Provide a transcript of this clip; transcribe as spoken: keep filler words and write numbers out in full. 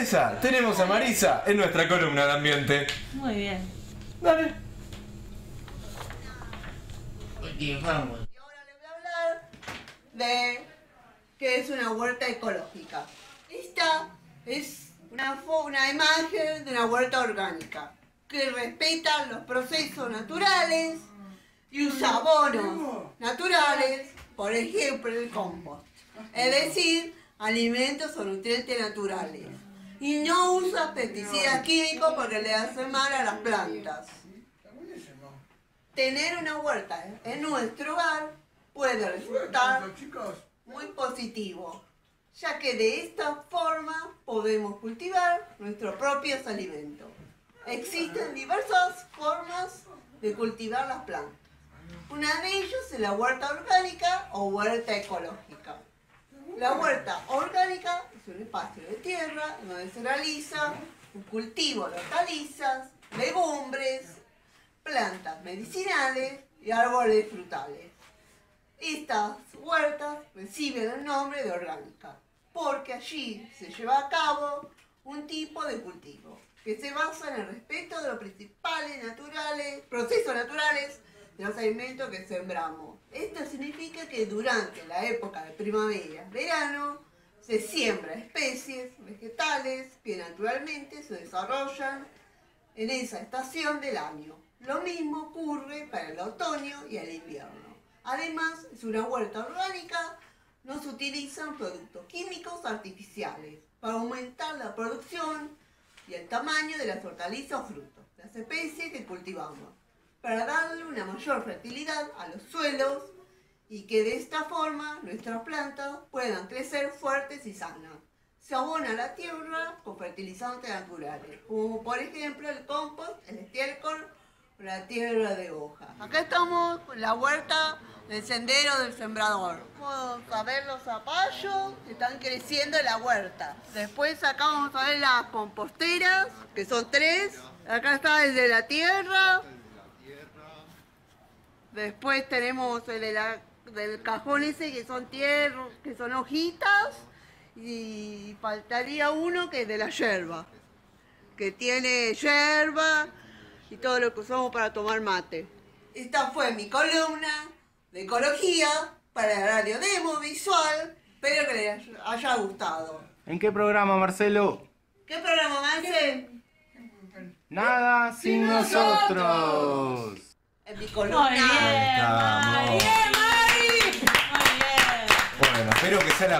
Esa, tenemos a Marisa en nuestra columna de ambiente. Muy bien. Dale. Y vamos. Y ahora les voy a hablar de qué es una huerta ecológica. Esta es una, una imagen de una huerta orgánica que respeta los procesos naturales y usa abonos naturales, por ejemplo el compost. Es decir, alimentos o nutrientes naturales, y no usa pesticidas químicos porque le hacen mal a las plantas. Tener una huerta en nuestro hogar puede resultar muy positivo, ya que de esta forma podemos cultivar nuestros propios alimentos. Existen diversas formas de cultivar las plantas. Una de ellas es la huerta orgánica o huerta ecológica. La huerta orgánica es un espacio de tierra donde se realiza un cultivo de hortalizas, legumbres, plantas medicinales y árboles frutales. Estas huertas reciben el nombre de orgánica porque allí se lleva a cabo un tipo de cultivo que se basa en el respeto de los principales naturales, procesos naturales de los alimentos que sembramos. Esto significa que durante la época de primavera, verano, se siembra especies vegetales que naturalmente se desarrollan en esa estación del año. Lo mismo ocurre para el otoño y el invierno. Además, es una huerta orgánica, no se utilizan productos químicos artificiales para aumentar la producción y el tamaño de las hortalizas o frutos, las especies que cultivamos, para darle una mayor fertilidad a los suelos y que de esta forma nuestras plantas puedan crecer fuertes y sanas. Se abona la tierra con fertilizantes naturales, como por ejemplo el compost, el estiércol o la tierra de hoja. Acá estamos en la huerta del sendero del sembrador. Vamos a ver los zapallos que están creciendo en la huerta. Después acá vamos a ver las composteras, que son tres. Acá está el de la tierra. Después tenemos el de la, del cajón ese que son tierra, que son hojitas, y faltaría uno que es de la yerba, que tiene yerba y todo lo que usamos para tomar mate. Esta fue mi columna de ecología para Radio Demos Visual, espero que les haya gustado. ¿En qué programa, Marcelo? ¿Qué programa, Marcelo? Nada sin nosotros. Muy bien, Mari. Muy bien. Bueno, espero que sea la